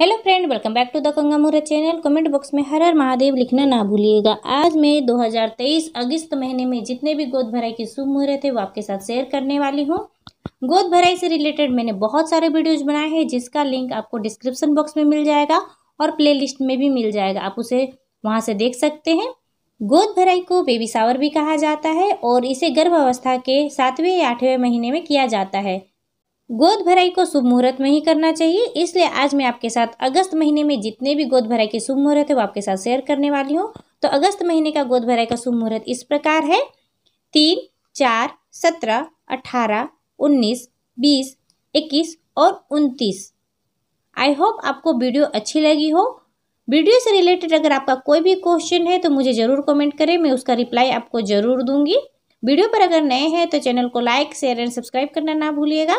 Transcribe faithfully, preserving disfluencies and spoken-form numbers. Hello friend, welcome back to the Ganga Muhurat channel. Comment box में हर हर महादेव लिखना ना भूलिएगा। आज मैं दो हज़ार तेईस अगस्त महीने में जितने भी गोद भराई के शुभ मुहूर्त है वो आपके साथ शेयर करने वाली हूँ। गोद भराई से रिलेटेड मैंने बहुत सारे वीडियोज बनाए हैं जिसका लिंक आपको डिस्क्रिप्शन बॉक्स में मिल जाएगा और प्ले लिस्ट में भी मिल जाएगा, आप उसे वहाँ से देख सकते हैं। गोद भराई को बेबी शावर भी कहा जाता है और इसे गर्भावस्था के सातवें या आठवें महीने में किया जाता है। गोद भराई को शुभ मुहूर्त में ही करना चाहिए, इसलिए आज मैं आपके साथ अगस्त महीने में जितने भी गोद भराई के शुभ मुहूर्त है वो आपके साथ शेयर करने वाली हूँ। तो अगस्त महीने का गोद भराई का शुभ मुहूर्त इस प्रकार है तीन, चार, सत्रह, अठारह, उन्नीस, बीस, इक्कीस और उनतीस। आई होप आपको वीडियो अच्छी लगी हो। वीडियो से रिलेटेड अगर आपका कोई भी क्वेश्चन है तो मुझे ज़रूर कमेंट करें, मैं उसका रिप्लाई आपको ज़रूर दूंगी। वीडियो पर अगर नए हैं तो चैनल को लाइक, शेयर एंड सब्सक्राइब करना ना भूलिएगा।